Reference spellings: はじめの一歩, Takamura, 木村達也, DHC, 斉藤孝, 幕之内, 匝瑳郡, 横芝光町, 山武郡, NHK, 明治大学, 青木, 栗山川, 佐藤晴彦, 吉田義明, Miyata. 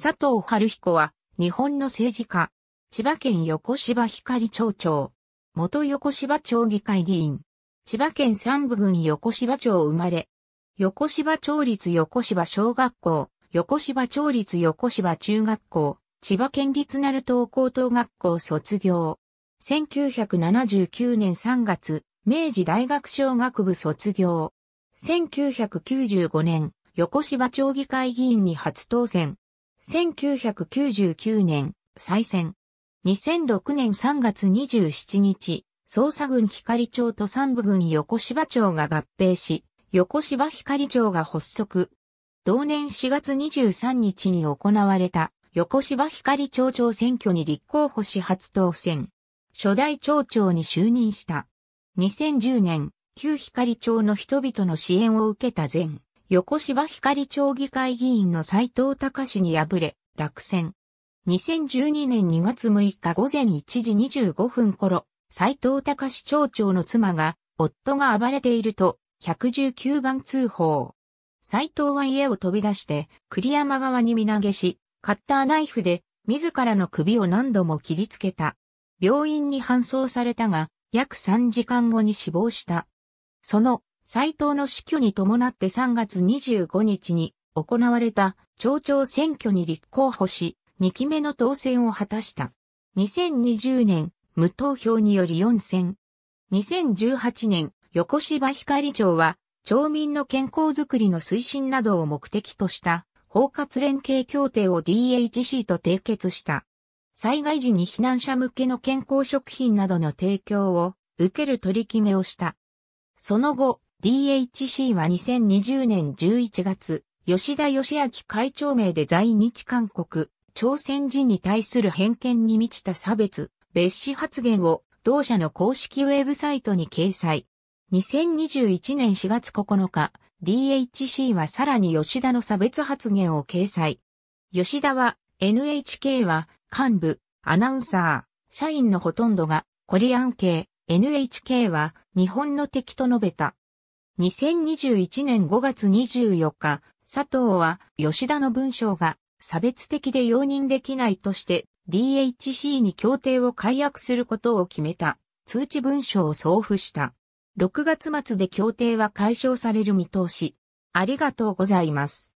佐藤春彦は、日本の政治家。千葉県横芝光町長。元横芝町議会議員。千葉県山武郡横芝町生まれ。横芝町立横芝小学校。横芝町立横芝中学校。千葉県立鳴東高等学校卒業。1979年3月、明治大学商学部卒業。1995年、横芝町議会議員に初当選。1999年、再選。2006年3月27日、匝瑳郡光町と山武郡横芝町が合併し、横芝光町が発足。同年4月23日に行われた、横芝光町長選挙に立候補し初当選。初代町長に就任した。2010年、旧光町の人々の支援を受けた前、横芝光町議会議員の斉藤孝氏に敗れ、落選。2012年2月6日午前1時25分頃、斉藤孝町長の妻が、夫が暴れていると、119番通報。斉藤は家を飛び出して、栗山川に身投げし、カッターナイフで、自らの首を何度も切りつけた。病院に搬送されたが、約3時間後に死亡した。その、斉藤の死去に伴って3月25日に行われた町長選挙に立候補し、2期目の当選を果たした。2020年、無投票により4選。2018年、横芝光町は、町民の健康づくりの推進などを目的とした、包括連携協定を DHC と締結した。災害時に避難者向けの健康食品などの提供を受ける取り決めをした。その後、DHC は2020年11月、吉田義明会長名で在日韓国、朝鮮人に対する偏見に満ちた差別、蔑視発言を同社の公式ウェブサイトに掲載。2021年4月9日、DHC はさらに吉田の差別発言を掲載。吉田は、NHK は、幹部、アナウンサー、社員のほとんどが、コリアン系、NHK は、日本の敵と述べた。2021年5月24日、佐藤は吉田の文章が差別的で容認できないとして DHC に協定を解約することを決めた通知文書を送付した。6月末で協定は解消される見通し。ありがとうございます。